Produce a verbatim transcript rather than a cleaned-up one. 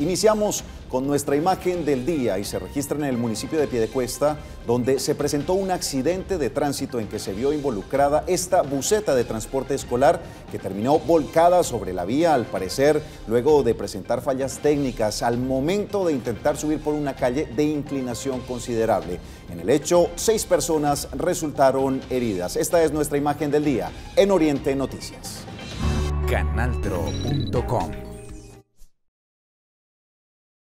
Iniciamos con nuestra imagen del día y se registra en el municipio de Piedecuesta, donde se presentó un accidente de tránsito en que se vio involucrada esta buseta de transporte escolar que terminó volcada sobre la vía, al parecer, luego de presentar fallas técnicas al momento de intentar subir por una calle de inclinación considerable. En el hecho, seis personas resultaron heridas. Esta es nuestra imagen del día en Oriente Noticias. Canaltro punto com